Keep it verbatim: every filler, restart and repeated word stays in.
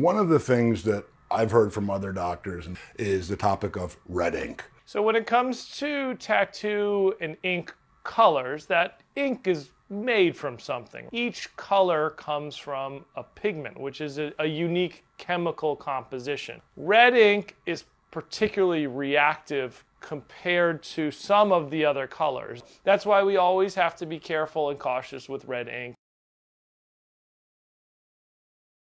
One of the things that I've heard from other doctors is the topic of red ink. So when it comes to tattoo and ink colors, that ink is made from something. Each color comes from a pigment, which is a, a unique chemical composition. Red ink is particularly reactive compared to some of the other colors. That's why we always have to be careful and cautious with red ink.